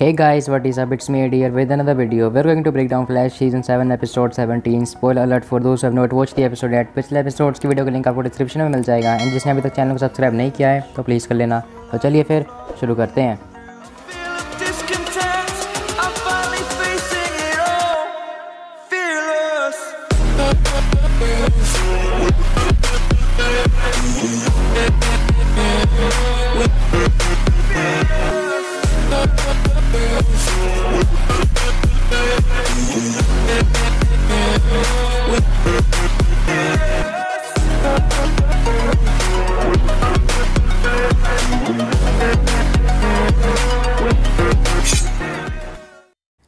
Hey guys, what is up? It's me here with another video. We're going to break down Flash Season 7 Episode 17. Spoiler alert for those who have not watched the episode yet. पिछले episodes की video का link आपको description में मिल जाएगा. And जिसने अभी तक channel को सब्सक्राइब नहीं किया है तो प्लीज़ कर लेना. तो चलिए फिर शुरू करते हैं.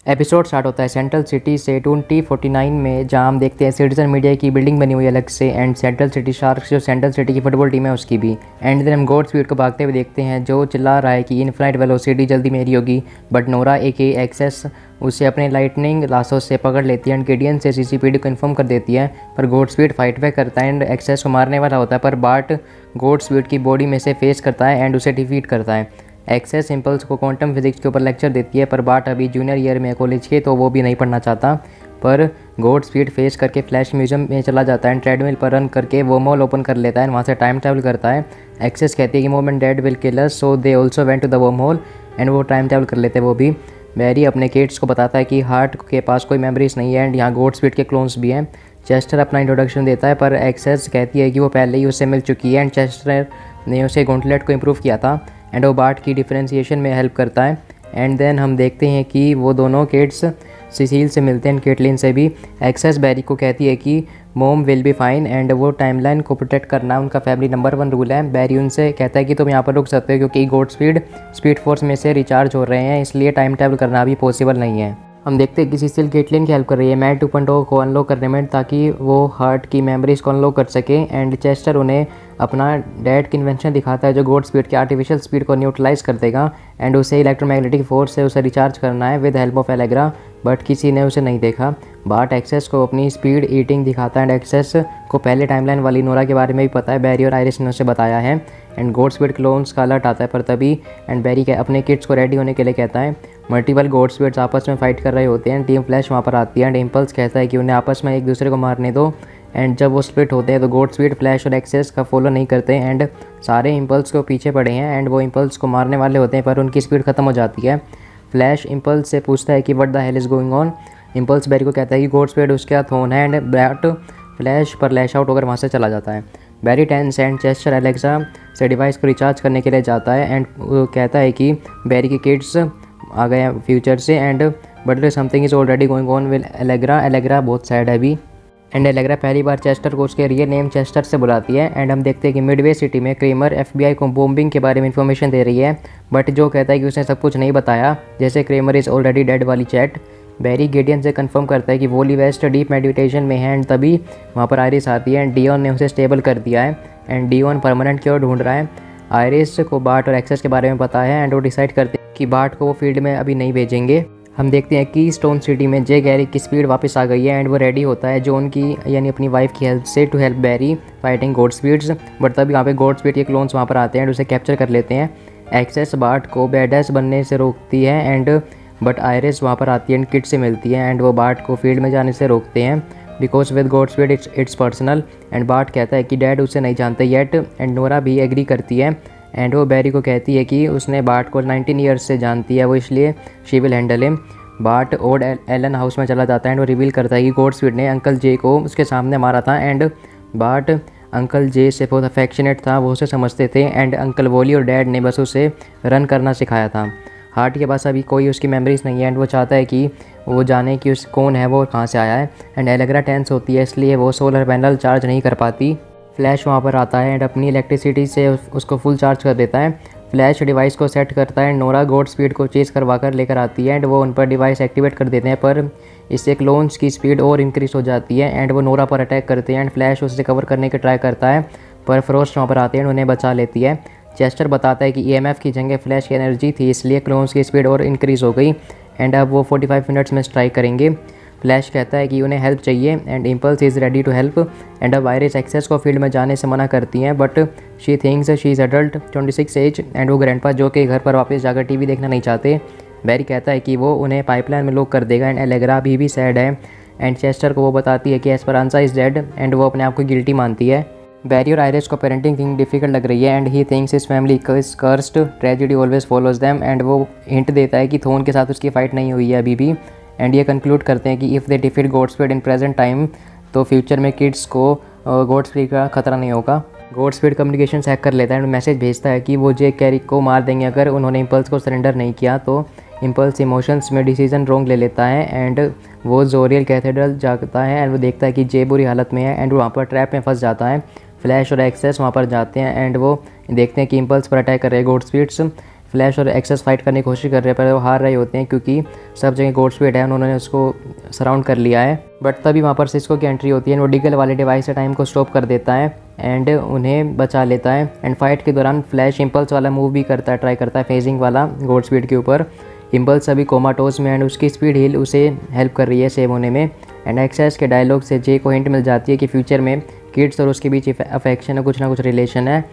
एपिसोड स्टार्ट होता है सेंट्रल सिटी से 2049 में, जहां हम देखते हैं सिटीजन मीडिया की बिल्डिंग बनी हुई अलग से एंड सेंट्रल सिटी शार्क्स जो सेंट्रल सिटी की फुटबॉल टीम है उसकी भी. एंड देन हम गॉडस्पीड को भागते हुए देखते हैं जो चिल्ला रहा है कि इनफ्लाइट वेलोसिटी जल्दी मेरी होगी, बट नोरा एके एक्सेस उसे अपने लाइटनिंग लाशों से पकड़ लेती है एंड केडियन से सीसीपीडी को इन्फॉर्म कर देती है. पर गॉडस्पीड फाइट बैक करता है एंड एक्सेस को मारने वाला होता है, पर बार्ट गॉडस्पीड की बॉडी में से फेस करता है एंड उसे डिफीट करता है. एक्सेस इम्पल्स को क्वांटम फिजिक्स के ऊपर लेक्चर देती है, पर बार्ट अभी जूनियर ईयर में कॉलेज के तो वो भी नहीं पढ़ना चाहता. पर गॉडस्पीड फेस करके फ्लैश म्यूजियम में चला जाता है एंड ट्रेडमिल पर रन करके वो मॉल ओपन कर लेता है एंड वहाँ से टाइम ट्रैवल करता है. एक्सेस कहती है कि movement dead will kill us, so they also went to the wormhole and वो टाइम ट्रैवल कर लेते हैं वो भी. बैरी अपने किड्स को बताता है कि हार्ट के पास कोई मेमोरीज नहीं है एंड यहाँ गॉडस्पीड के क्लोन्स भी हैं. चेस्टर अपना इंट्रोडक्शन देता है, पर एक्सेस कहती है कि वो पहले ही उससे मिल चुकी है एंड चेस्टर ने उसे गॉन्टलेट को इम्प्रूव किया था एंड वो बार्ट की डिफ्रेंसीशन में हेल्प करता है. एंड देन हम देखते हैं कि वो दोनों किड्स सिसील से मिलते हैं, केटलिन से भी. एक्सेस बैरी को कहती है कि mom will be fine and वो टाइमलाइन को प्रोटेक्ट करना उनका फैमिली नंबर 1 रूल है. बैरी उनसे कहता है कि तुम यहाँ पर रुक सकते हो क्योंकि गॉडस्पीड स्पीड फोर्स में से रिचार्ज हो रहे हैं, इसलिए टाइम ट्रैवल करना भी पॉसिबल नहीं है. हम देखते हैं कि सिसिल केटलिन की हेल्प कर रही है मैट 2.0 को अनलॉक करने में ताकि वो हार्ट की मेमोरीज को अनलॉक कर सके. एंड चेस्टर उन्हें अपना डेड कन्वेंशन दिखाता है जो गॉडस्पीड की आर्टिफिशियल स्पीड को न्यूट्रलाइज कर देगा एंड उसे इलेक्ट्रोमैग्नेटिक फोर्स से उसे रिचार्ज करना है with help of Allegra, but किसी ने उसे नहीं देखा. बार्ट एक्सेस को अपनी स्पीड ईटिंग दिखाता है एंड एक्सेस को पहले टाइमलाइन वाली नोरा के बारे में भी पता है, बैरी और आयरिस ने उसे बताया है. एंड गॉडस्पीड क्लोन्स का अलर्ट आता है पर तभी एंड बैरी अपने किड्स को रेडी होने के लिए कहता है. मल्टीपल गॉडस्पीड्स आपस में फाइट कर रहे होते हैं, टीम फ्लैश वहाँ पर आती है एंड इम्पल्स कहता है कि उन्हें आपस में एक दूसरे को मारने दो. एंड जब वो स्प्लिट होते हैं तो गॉडस्पीड फ्लैश और एक्सेस का फॉलो नहीं करते एंड सारे इम्पल्स को पीछे पड़े हैं एंड वो इम्पल्स को मारने वाले होते हैं, पर उनकी स्पीड खत्म हो जाती है. फ्लैश इम्पल्स से पूछता है कि what the hell is going on. Impulse Barry को कहता है कि गॉडस्पीड उसके हाथ होना है एंड बैट फ्लैश पर लैश आउट होकर वहाँ से चला जाता है. Barry tense and Chester Alexa से डिवाइस को रिचार्ज करने के लिए जाता है एंड कहता है कि बैरी के किड्स आ गए हैं फ्यूचर से and but something is already going on with Allegra. Allegra बहुत सैड है अभी एंड एलेग्रा पहली बार चेस्टर को उसके रियल नेम चेस्टर से बुलाती है. एंड हम देखते हैं कि मिडवे सिटी में क्रेमर एफबीआई को बॉम्बिंग के बारे में इंफॉर्मेशन दे रही है, बट जो कहता है कि उसने सब कुछ नहीं बताया, जैसे क्रेमर इज़ ऑलरेडी डेड वाली चैट. बैरी गेडियन से कंफर्म करता है कि वॉली वेस्ट डीप मेडिटेशन में है एंड तभी वहाँ पर आयरिस आती है एंड डियोन ने उसे स्टेबल कर दिया है एंड डियोन परमानेंट क्योर ढूंढ रहा है. आयरिस को बार्ट और एक्सेस के बारे में पता है एंड वो डिसाइड करते हैं कि बार्ट को वो फील्ड में अभी नहीं भेजेंगे. हम देखते हैं कि स्टोन सिटी में जे गैरिक की स्पीड वापस आ गई है एंड वो रेडी होता है जॉन की यानी अपनी वाइफ की हेल्प से to help Barry fighting Godspeeds, but तभी वहाँ पे गॉडस्पीड के क्लोन्स वहाँ पर आते हैं एंड उसे कैप्चर कर लेते हैं. एक्सेस बार्ट को बैडैस बनने से रोकती है एंड बट आयरिस वहाँ पर आती है एंड किड से मिलती है एंड वो बार्ट को फील्ड में जाने से रोकते हैं because with Godspeed it's personal. And Bart कहता है कि डैड उसे नहीं जानते येट एंड नोरा भी एग्री करती है एंड वो बैरी को कहती है कि उसने बार्ट को 19 ईयर्स से जानती है वो, इसलिए she will handle him. Bart old Allen house में चला जाता है एंड वो रिवील करता है कि गॉडस्पीड ने अंकल जे को उसके सामने मारा था एंड बार्ट अंकल जे से बहुत अफेक्शनेट था, वो उसे समझते थे एंड अंकल वॉली और डैड ने बस उसे रन करना सिखाया था. हार्ट के पास अभी कोई उसकी मेमोरीज नहीं है एंड वो चाहता है कि वो जाने कि उस कौन है वो कहाँ से आया है. एंड एलेग्रा टेंस होती है इसलिए वो सोलर पैनल चार्ज नहीं कर पाती. फ्लैश वहाँ पर आता है एंड अपनी इलेक्ट्रिसिटी से उसको फुल चार्ज कर देता है. फ्लैश डिवाइस को सेट करता है. नोरा गॉडस्पीड को चेज करवा कर लेकर आती है एंड वो उन पर डिवाइस एक्टिवेट कर देते हैं, पर इससे क्लोन्स की स्पीड और इंक्रीज हो जाती है एंड वो नोरा पर अटैक करते हैं एंड फ्लैश उसे कवर करने की ट्राई करता है, पर फ्रॉस्ट वहाँ पर आते हैं एंड उन्हें बचा लेती है. चेस्टर बताता है कि EMF की जगह फ्लैश की एनर्जी थी इसलिए क्लोन्स की स्पीड और इंक्रीज़ हो गई एंड अब वो 45 मिनट्स में स्ट्राइक करेंगे. फ्लैश कहता है कि उन्हें हेल्प चाहिए and Impulse is ready to help and अब आयरिस एक्सेस को फील्ड में जाने से मना करती हैं, but she thinks she is adult 26 age and वो ग्रैंडपा जो के घर पर वापस जाकर टीवी देखना नहीं चाहते बैरी कहता है कि वो उन्हें पाइपलाइन में लॉक कर देगा एंड एलेग्रा अभी भी सैड है एंड चेस्टर को वो बताती है कि एस्परांसा इज़ डेड एंड वो अपने आप को गिल्टी मानती है। बैरी और आयरिस को पेरेंटिंग थिंग डिफिकल्ट लग रही है and he thinks his family is cursed, tragedy always follows them and वो हिंट देता है कि थोन के साथ उसकी फ़ाइट नहीं हुई है अभी भी एंड ये कंक्लूड करते हैं कि if they defeat Godspeed in present time तो फ्यूचर में किड्स को गॉडस्पीड का खतरा नहीं होगा। गॉडस्पीड कम्युनिकेशन हैक कर लेता है एंड मैसेज भेजता है कि वो जे कैरिक को मार देंगे अगर उन्होंने इम्पल्स को सरेंडर नहीं किया। तो इम्पल्स इमोशंस में डिसीजन रॉन्ग ले लेता है एंड वो जोरियल कैथेड्रल जाता है एंड वो देखता है कि जे बुरी हालत में है एंड वहाँ पर ट्रैप में फंस जाता है। फ्लैश और एक्सेस वहाँ पर जाते हैं एंड वो देखते हैं कि इम्पल्स पर अटैक कर रहे हैं गॉडस्पीड्स। फ्लैश और एक्सेस फाइट करने की कोशिश कर रहे हैं पर वो हार रहे होते हैं क्योंकि सब जगह गॉडस्पीड है, उन्होंने उसको सराउंड कर लिया है। बट तभी वहाँ पर सिस्को की एंट्री होती है एंड वो डीगल वाले डिवाइस से टाइम को स्टॉप कर देता है एंड उन्हें बचा लेता है। एंड फाइट के दौरान फ्लैश इम्पल्स वाला मूव भी करता है, ट्राई करता है फेजिंग वाला गॉडस्पीड के ऊपर। इम्पल्स अभी कोमाटोज में एंड उसकी स्पीड हील उसे हेल्प कर रही है सेव होने में एंड एक्सेस के डायलॉग से जे को हिंट मिल जाती है कि फ्यूचर में किड्स और उसके बीच अफेक्शन है, कुछ ना कुछ रिलेशन है।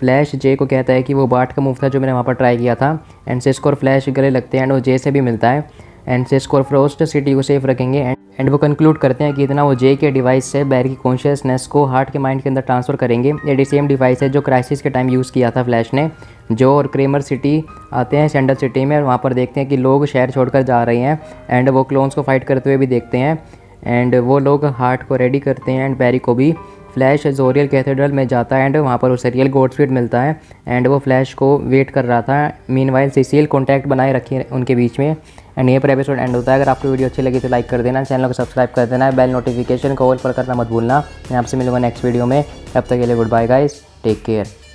फ्लैश जे को कहता है कि वो बार्ट का मूव था जो मैंने वहाँ पर ट्राई किया था एंड सिस्को और फ्लैश गले लगते हैं एंड वो जे से भी मिलता है एंड सिस्को और फ्रोस्ट सिटी को सेफ रखेंगे एंड वो कंक्लूड करते हैं कि इतना वो जे के डिवाइस से बैर की कॉन्शियसनेस को हार्ट के माइंड के अंदर ट्रांसफ़र करेंगे। ये सेम डिवाइस है जो क्राइसिस के टाइम यूज़ किया था फ्लैश ने। जो और क्रेमर सिटी आते हैं सेंडल सिटी में और वहाँ पर देखते हैं कि लोग शहर छोड़कर जा रहे हैं एंड वो क्लोन्स को फाइट करते हुए भी देखते हैं एंड वो लोग हार्ट को रेडी करते हैं एंड बैरी को भी। फ्लैश जोरियल कैथेड्रल में जाता है एंड वहाँ पर उसे रियल गॉडस्पीड मिलता है एंड वो फ्लैश को वेट कर रहा था। मीनवाइल सीसीएल कॉन्टैक्ट बनाए रखी उनके बीच में एंड ये पर एपिसोड एंड होता है। अगर आपको वीडियो अच्छी लगी तो लाइक कर देना, चैनल को सब्सक्राइब कर देना, बेल नोटिफिकेशन को ऑल पर करना मत भूलना। मैं आपसे मिलूंगा नेक्स्ट वीडियो में, तब तक के लिए good bye guys, take care.